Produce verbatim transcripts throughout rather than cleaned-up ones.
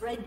Red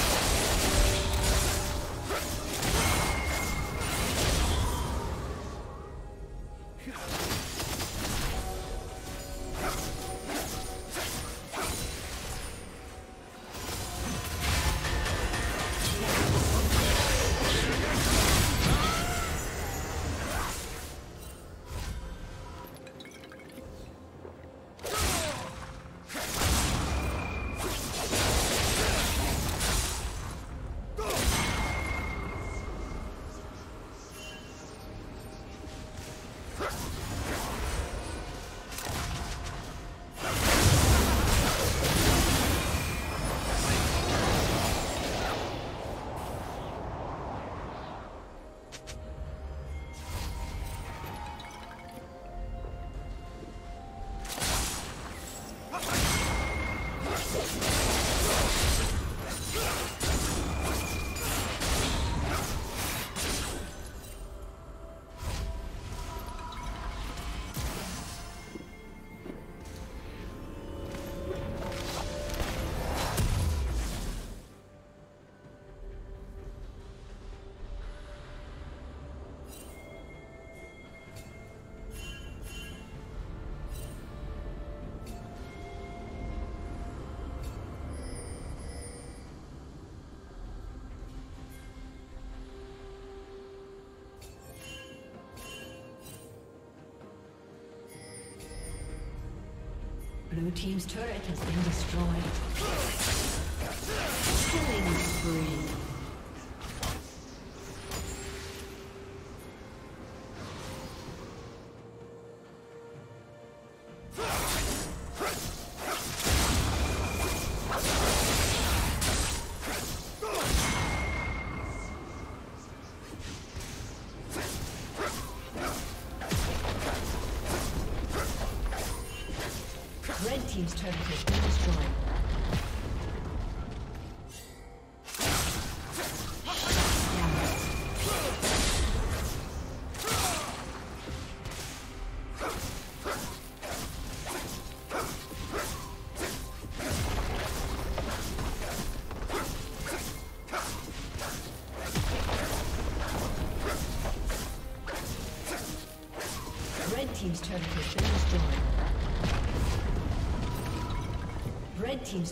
Blue team's turret has been destroyed. Killing spree. Team's turret has been destroyed. team's turret has been destroyed. Red team's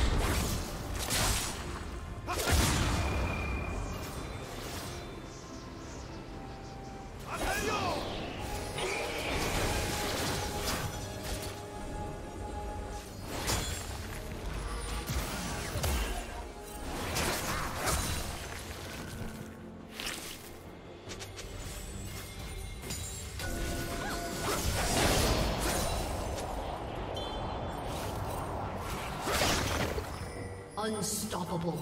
Double kill. Blue team's turret has been destroyed. Unstoppable.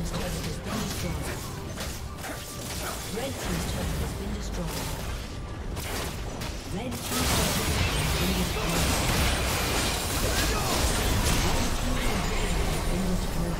team's turret has been destroyed. Red team's turret has been destroyed. Red team's turret has been destroyed. Red team's turret has been destroyed.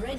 Red